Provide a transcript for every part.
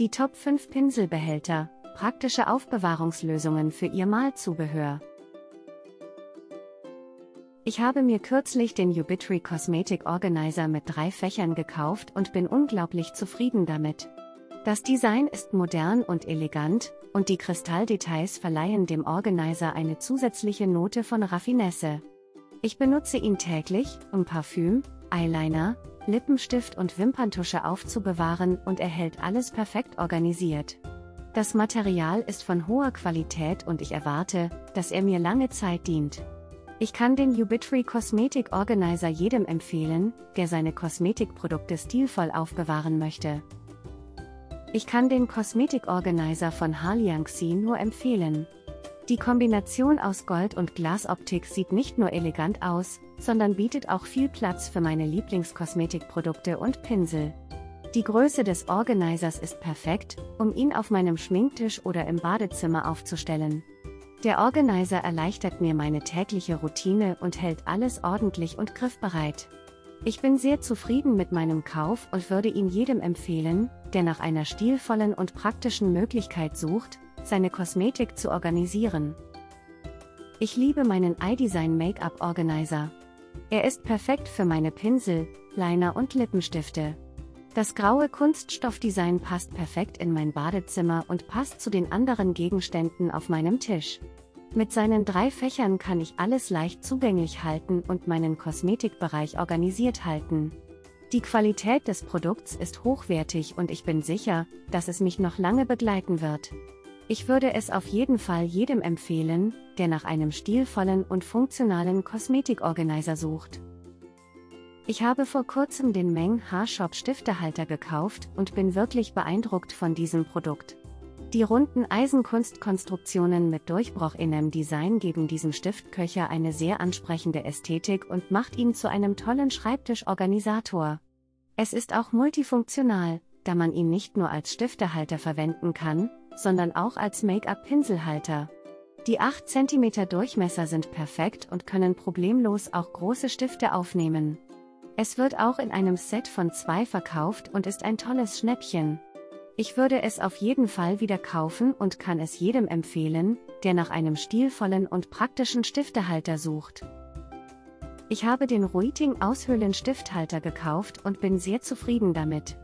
Die Top 5 Pinselbehälter, praktische Aufbewahrungslösungen für Ihr Malzubehör. Ich habe mir kürzlich den Ubitree Cosmetic Organizer mit 3 Fächern gekauft und bin unglaublich zufrieden damit. Das Design ist modern und elegant, und die Kristalldetails verleihen dem Organizer eine zusätzliche Note von Raffinesse. Ich benutze ihn täglich, um Parfüm, Eyeliner, Lippenstift und Wimperntusche aufzubewahren, und er hält alles perfekt organisiert. Das Material ist von hoher Qualität und ich erwarte, dass er mir lange Zeit dient. Ich kann den Ubitree Cosmetic Organizer jedem empfehlen, der seine Kosmetikprodukte stilvoll aufbewahren möchte. Ich kann den Cosmetic Organizer von HARLIANGXY nur empfehlen. Die Kombination aus Gold- und Glasoptik sieht nicht nur elegant aus, sondern bietet auch viel Platz für meine Lieblingskosmetikprodukte und Pinsel. Die Größe des Organisers ist perfekt, um ihn auf meinem Schminktisch oder im Badezimmer aufzustellen. Der Organizer erleichtert mir meine tägliche Routine und hält alles ordentlich und griffbereit. Ich bin sehr zufrieden mit meinem Kauf und würde ihn jedem empfehlen, der nach einer stilvollen und praktischen Möglichkeit sucht, seine Kosmetik zu organisieren. Ich liebe meinen iDesign Make-up Organizer. Er ist perfekt für meine Pinsel, Liner und Lippenstifte. Das graue Kunststoffdesign passt perfekt in mein Badezimmer und passt zu den anderen Gegenständen auf meinem Tisch. Mit seinen 3 Fächern kann ich alles leicht zugänglich halten und meinen Kosmetikbereich organisiert halten. Die Qualität des Produkts ist hochwertig und ich bin sicher, dass es mich noch lange begleiten wird. Ich würde es auf jeden Fall jedem empfehlen, der nach einem stilvollen und funktionalen Kosmetikorganizer sucht. Ich habe vor kurzem den MengH-SHOP Stiftehalter gekauft und bin wirklich beeindruckt von diesem Produkt. Die runden Eisenkunstkonstruktionen mit durchbrochenem Design geben diesem Stiftköcher eine sehr ansprechende Ästhetik und macht ihn zu einem tollen Schreibtischorganisator. Es ist auch multifunktional, da man ihn nicht nur als Stiftehalter verwenden kann, sondern auch als Make-up-Pinselhalter. Die 8 cm Durchmesser sind perfekt und können problemlos auch große Stifte aufnehmen. Es wird auch in einem Set von 2 verkauft und ist ein tolles Schnäppchen. Ich würde es auf jeden Fall wieder kaufen und kann es jedem empfehlen, der nach einem stilvollen und praktischen Stiftehalter sucht. Ich habe den Ruiting Aushöhlen-Stifthalter gekauft und bin sehr zufrieden damit.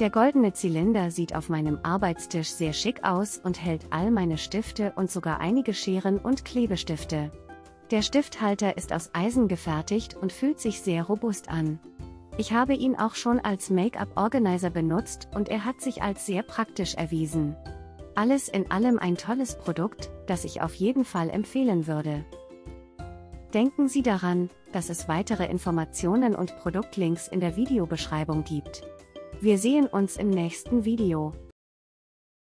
Der goldene Zylinder sieht auf meinem Arbeitstisch sehr schick aus und hält all meine Stifte und sogar einige Scheren und Klebestifte. Der Stifthalter ist aus Eisen gefertigt und fühlt sich sehr robust an. Ich habe ihn auch schon als Make-up-Organizer benutzt und er hat sich als sehr praktisch erwiesen. Alles in allem ein tolles Produkt, das ich auf jeden Fall empfehlen würde. Denken Sie daran, dass es weitere Informationen und Produktlinks in der Videobeschreibung gibt. Wir sehen uns im nächsten Video.